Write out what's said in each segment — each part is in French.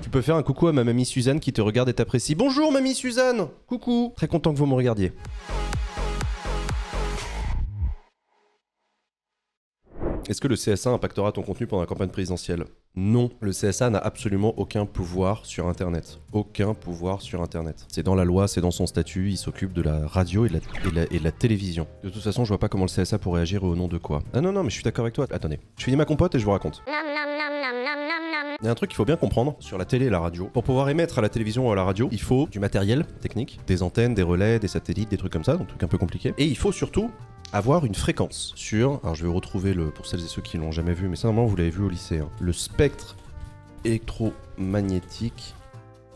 Tu peux faire un coucou à ma mamie Suzanne qui te regarde et t'apprécie. Bonjour mamie Suzanne, coucou. Très content que vous me regardiez. Est-ce que le CSA impactera ton contenu pendant la campagne présidentielle? Non, le CSA n'a absolument aucun pouvoir sur Internet. Aucun pouvoir sur Internet. C'est dans la loi, c'est dans son statut, il s'occupe de la radio et de la télévision. De toute façon, je vois pas comment le CSA pourrait agir au nom de quoi. Ah non, non, mais je suis d'accord avec toi. Attendez, je finis ma compote et je vous raconte. Il y a un truc qu'il faut bien comprendre sur la télé et la radio. Pour pouvoir émettre à la télévision ou à la radio, il faut du matériel technique, des antennes, des relais, des satellites, des trucs comme ça, donc truc un peu compliqué. Et il faut surtout avoir une fréquence sur, alors je vais retrouver le, pour celles et ceux qui l'ont jamais vu, mais ça normalement vous l'avez vu au lycée, hein, le spectre électromagnétique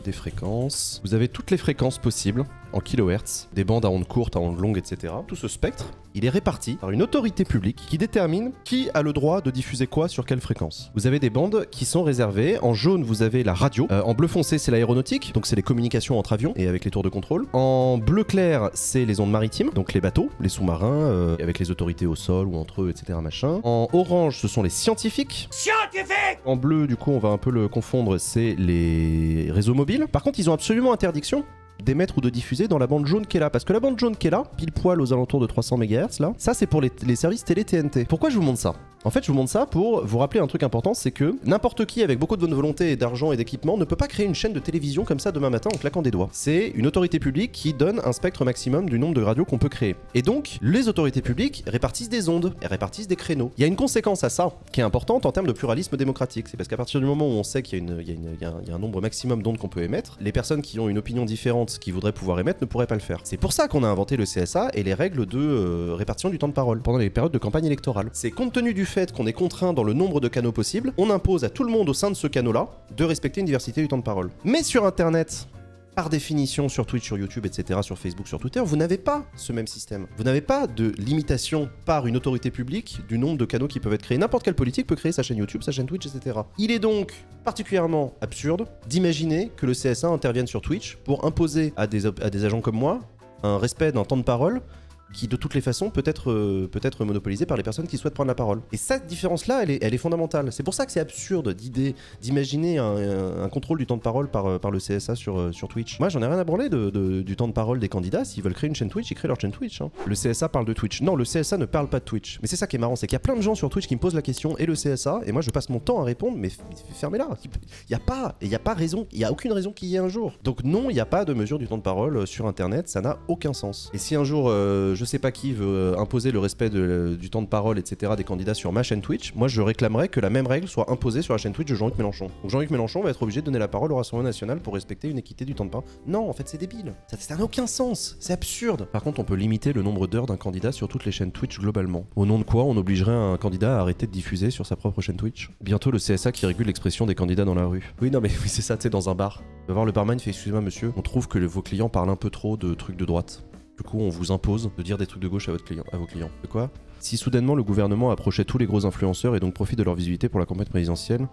des fréquences. Vous avez toutes les fréquences possibles en kilohertz, des bandes à ondes courtes, à ondes longues, etc. Tout ce spectre, il est réparti par une autorité publique qui détermine qui a le droit de diffuser quoi sur quelle fréquence. Vous avez des bandes qui sont réservées. En jaune, vous avez la radio. En bleu foncé, c'est l'aéronautique, donc c'est les communications entre avions et avec les tours de contrôle. En bleu clair, c'est les ondes maritimes, donc les bateaux, les sous-marins, avec les autorités au sol ou entre eux, etc. Machin. En orange, ce sont les scientifiques. Scientifiques! En bleu, du coup, on va un peu le confondre, c'est les réseaux mobiles. Par contre, ils ont absolument interdiction d'émettre ou de diffuser dans la bande jaune qui est là. Parce que la bande jaune qui est là, pile poil aux alentours de 300 MHz, là, ça c'est pour les services télé TNT. Pourquoi je vous montre ça? En fait, je vous montre ça pour vous rappeler un truc important, c'est que n'importe qui, avec beaucoup de bonne volonté et d'argent et d'équipement, ne peut pas créer une chaîne de télévision comme ça demain matin en claquant des doigts. C'est une autorité publique qui donne un spectre maximum du nombre de radios qu'on peut créer. Et donc, les autorités publiques répartissent des ondes, elles répartissent des créneaux. Il y a une conséquence à ça qui est importante en termes de pluralisme démocratique. C'est parce qu'à partir du moment où on sait qu'il y a un nombre maximum d'ondes qu'on peut émettre, les personnes qui ont une opinion différente, qui voudraient pouvoir émettre, ne pourraient pas le faire. C'est pour ça qu'on a inventé le CSA et les règles de répartition du temps de parole pendant les périodes de campagne électorale. C'est compte tenu du fait qu'on est contraint dans le nombre de canaux possibles, on impose à tout le monde au sein de ce canal-là de respecter une diversité du temps de parole. Mais sur Internet, par définition, sur Twitch, sur YouTube, etc., sur Facebook, sur Twitter, vous n'avez pas ce même système. Vous n'avez pas de limitation par une autorité publique du nombre de canaux qui peuvent être créés. N'importe quelle politique peut créer sa chaîne YouTube, sa chaîne Twitch, etc. Il est donc particulièrement absurde d'imaginer que le CSA intervienne sur Twitch pour imposer à des agents comme moi un respect d'un temps de parole qui de toutes les façons peut être monopolisé par les personnes qui souhaitent prendre la parole. Et cette différence-là, elle est fondamentale. C'est pour ça que c'est absurde d'imaginer un contrôle du temps de parole par le CSA sur Twitch. Moi, j'en ai rien à branler du temps de parole des candidats. S'ils veulent créer une chaîne Twitch, ils créent leur chaîne Twitch. Hein. Le CSA parle de Twitch. Non, le CSA ne parle pas de Twitch. Mais c'est ça qui est marrant, c'est qu'il y a plein de gens sur Twitch qui me posent la question, et le CSA, et moi je passe mon temps à répondre, mais fermez-la. Il n'y a aucune raison qu'il y ait un jour. Donc non, il n'y a pas de mesure du temps de parole sur Internet, ça n'a aucun sens. Et si un jour, je sais pas qui veut imposer le respect du temps de parole, etc., des candidats sur ma chaîne Twitch, moi je réclamerais que la même règle soit imposée sur la chaîne Twitch de Jean-Luc Mélenchon. Donc Jean-Luc Mélenchon va être obligé de donner la parole au Rassemblement National pour respecter une équité du temps de parole. Non, en fait c'est débile. Ça n'a aucun sens. C'est absurde. Par contre, on peut limiter le nombre d'heures d'un candidat sur toutes les chaînes Twitch globalement. Au nom de quoi on obligerait un candidat à arrêter de diffuser sur sa propre chaîne Twitch? Bientôt le CSA qui régule l'expression des candidats dans la rue. Oui, non mais oui, c'est ça, tu sais, dans un bar. Tu vas voir le barman, il fait: excusez-moi monsieur, on trouve que vos clients parlent un peu trop de trucs de droite. Du coup, on vous impose de dire des trucs de gauche à vos clients. De quoi? Si soudainement le gouvernement approchait tous les gros influenceurs et donc profite de leur visibilité pour la campagne présidentielle,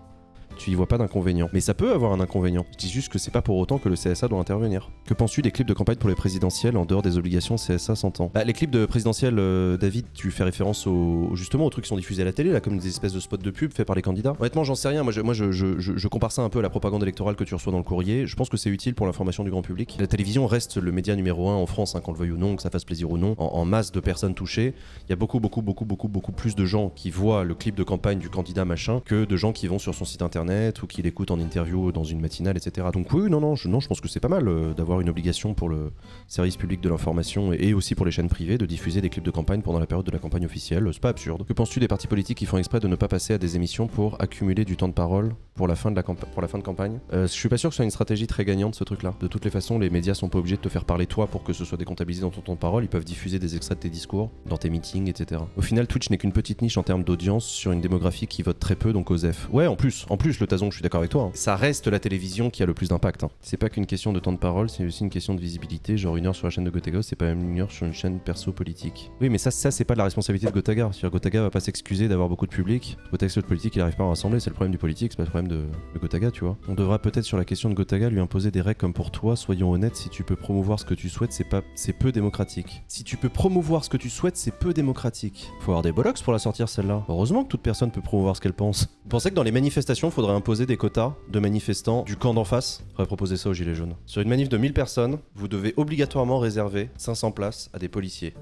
tu y vois pas d'inconvénient. Mais ça peut avoir un inconvénient. Je dis juste que c'est pas pour autant que le CSA doit intervenir. Que penses-tu des clips de campagne pour les présidentielles en dehors des obligations CSA 100 ans? Bah, les clips de présidentielles, David, tu fais référence justement aux trucs qui sont diffusés à la télé, là, comme des espèces de spots de pub faits par les candidats. Honnêtement, j'en sais rien. Moi, je compare ça un peu à la propagande électorale que tu reçois dans le courrier. Je pense que c'est utile pour l'information du grand public. La télévision reste le média numéro 1 en France, hein, qu'on le veuille ou non, que ça fasse plaisir ou non, en masse de personnes touchées. Il y a beaucoup plus de gens qui voient le clip de campagne du candidat machin que de gens qui vont sur son site internet ou qu'il écoute en interview dans une matinale, etc. Donc oui, non, je pense que c'est pas mal d'avoir une obligation pour le service public de l'information et aussi pour les chaînes privées de diffuser des clips de campagne pendant la période de la campagne officielle. C'est pas absurde. Que penses-tu des partis politiques qui font exprès de ne pas passer à des émissions pour accumuler du temps de parole pour la fin de campagne? Je suis pas sûr que ce soit une stratégie très gagnante, ce truc-là. De toutes les façons, les médias sont pas obligés de te faire parler toi pour que ce soit décomptabilisé dans ton temps de parole. Ils peuvent diffuser des extraits de tes discours, dans tes meetings, etc. Au final, Twitch n'est qu'une petite niche en termes d'audience sur une démographie qui vote très peu, donc OSEF. Ouais, en plus, le Tazon, je suis d'accord avec toi. Hein. Ça reste la télévision qui a le plus d'impact. Hein. C'est pas qu'une question de temps de parole, c'est aussi une question de visibilité. Genre une heure sur la chaîne de Gotaga, c'est pas même une heure sur une chaîne perso politique. Oui, mais ça c'est pas de la responsabilité de Gotaga. C'est-à-dire Gotaga va pas s'excuser d'avoir beaucoup de public. Gotaga, le politique, il arrive pas à rassembler. C'est le problème du politique, c'est pas le problème de Gotaga, tu vois. On devra peut-être sur la question de Gotaga lui imposer des règles comme pour toi. Soyons honnêtes, si tu peux promouvoir ce que tu souhaites, c'est peu démocratique. Si tu peux promouvoir ce que tu souhaites, c'est peu démocratique. Faut avoir des bollocks pour la sortir celle-là. Heureusement que toute personne peut promouvoir ce qu'elle pense. Vous pensez que dans les manifestations, faudrait faudrait imposer des quotas de manifestants du camp d'en face. Faudrait proposer ça aux gilets jaunes. Sur une manif de 1000 personnes, vous devez obligatoirement réserver 500 places à des policiers.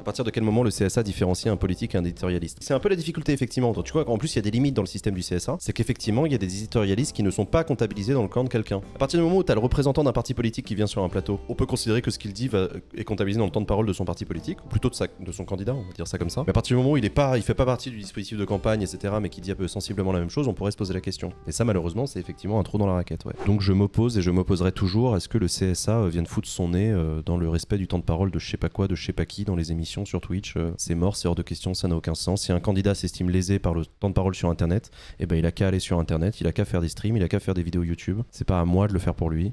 À partir de quel moment le CSA différencie un politique et un éditorialiste? C'est un peu la difficulté effectivement. Tu vois qu'en plus il y a des limites dans le système du CSA, c'est qu'effectivement il y a des éditorialistes qui ne sont pas comptabilisés dans le camp de quelqu'un. À partir du moment où tu as le représentant d'un parti politique qui vient sur un plateau, on peut considérer que ce qu'il dit est comptabilisé dans le temps de parole de son parti politique, ou plutôt de son candidat, on va dire ça comme ça. Mais à partir du moment où il fait pas partie du dispositif de campagne, etc., mais qui dit un peu sensiblement la même chose, on pourrait se poser la question. Et ça malheureusement c'est effectivement un trou dans la raquette. Ouais. Donc je m'oppose et je m'opposerai toujours à ce que le CSA vienne foutre son nez dans le respect du temps de parole de je sais pas quoi, de je sais pas qui dans les émissions sur Twitch. C'est mort, c'est hors de question, ça n'a aucun sens. Si un candidat s'estime lésé par le temps de parole sur internet, eh ben il a qu'à aller sur internet, il a qu'à faire des streams, il a qu'à faire des vidéos YouTube. C'est pas à moi de le faire pour lui.